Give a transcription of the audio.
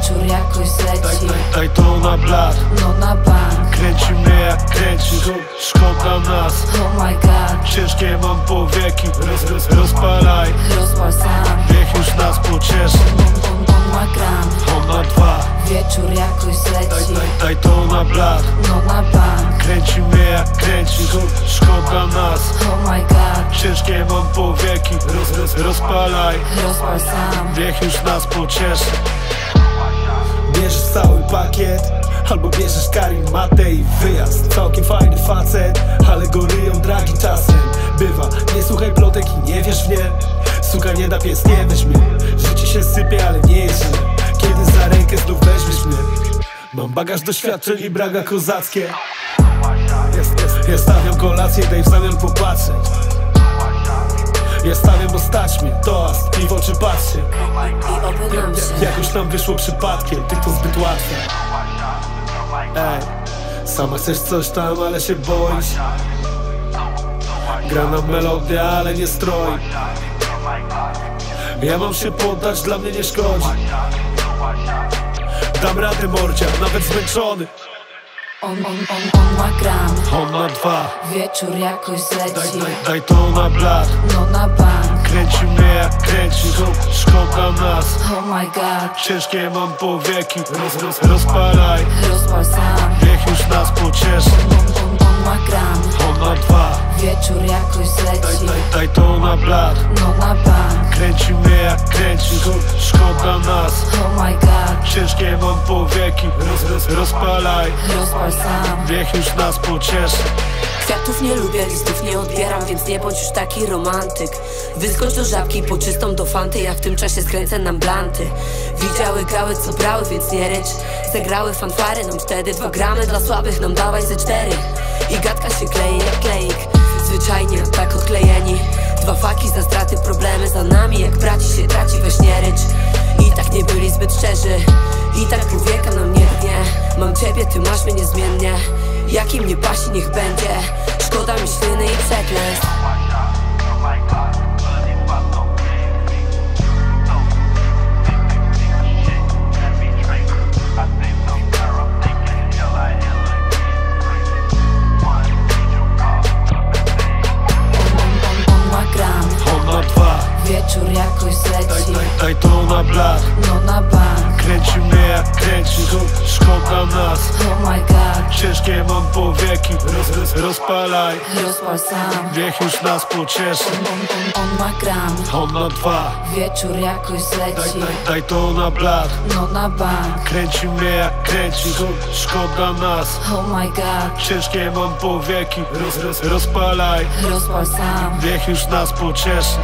wieczór jakoś zleci. Daj to na blat, no na bank. Kręci mnie jak kręci, szkoda nas. Oh my god, ciężkie mam powieki. Rozpalaj, rozpal sam. Niech już nas pocieszy. On ma gram, on ma dwa. Wieczór jakoś zleci. Daj to na blat, no na bank. Kręci mnie jak kręci, szkoda nas. Oh my god, ciężkie mam powieki. Rozpalaj, rozpal sam. Niech już nas pocieszy. Bierzesz cały pakiet, albo bierzesz karimatę i wyjazd. Całkiem fajny facet, ale go ryją dragi czasem. Bywa, nie słuchaj plotek i nie wierz w nie. Suka nie da, pies nie weź mnie. Życie się sypie, ale nie jest źle. Kiedy za rękę znów weźmiesz mnie. Mam bagaż doświadczeń i braga kozackie. Ja stawiam kolację, daj w zamian popatrzeć. Ja stawiam, bo stać mnie, toast, piwo czy patrzcie. Jakoś nam wyszło przypadkiem, ty to zbyt łatwe. Ej, sama chcesz coś tam, ale się boisz. Gra nam melodia, ale nie stroi. Ja mam się poddać, dla mnie nie szkodzi. Dam radę morcia, nawet zmęczony. On ma gram, on ma dwa. Wieczór jakoś zleci. Daj to na blat, no na bank. Kręci mnie jak kręci, szkoda nas. Oh my god, ciężkie mam powieki. Rozpalaj, rozpal sam. Niech już nas pocieszy. On ma gram, on ma dwa. Wieczór jakoś zleci. Daj to na blat, no na bank. Kręci mnie jak kręci, szkoda nas. Oh my god, ciężkie mam powieki. Rozpalaj, rozpal sam. Niech już nas pocieszy. Kwiatów nie lubię, listów nie odbieram, więc nie bądź już taki romantyk. Wyskocz do żabki po czystą do fanty, ja w tym czasie skręcę nam blanty. Widziały, grały, co brały, więc nie rycz. Zagrały fanfary nam wtedy 2 gramy dla słabych nam dałaś ze 4. I gadka się kleje jak kleik, zwyczajnie tak odklejeni. 2 faki za straty, problemy za nami, jak braci się traci, weź nie rycz. I tak nie byli zbyt szczerzy, i tak pół wieka nam nie dnie. Mam ciebie, ty masz mnie niezmiennie, jakim nie pasi niech będzie. Szkoda mi śliny i przeklęstw. Wieczór jakoś zleci. Daj to na blat, no na bank. Kręci mnie jak kręci, szkoda nas. Oh my god, ciężkie mam powieki. Rozpalaj, rozpal sam. Niech już nas pocieszy. On ma gram, on ma dwa. Wieczór jakoś zleci. Daj to na blat, no na bank. Kręci mnie jak kręci, szkoda nas. Oh my god, ciężkie mam powieki. Rozpalaj, rozpal sam. Niech już nas pocieszy.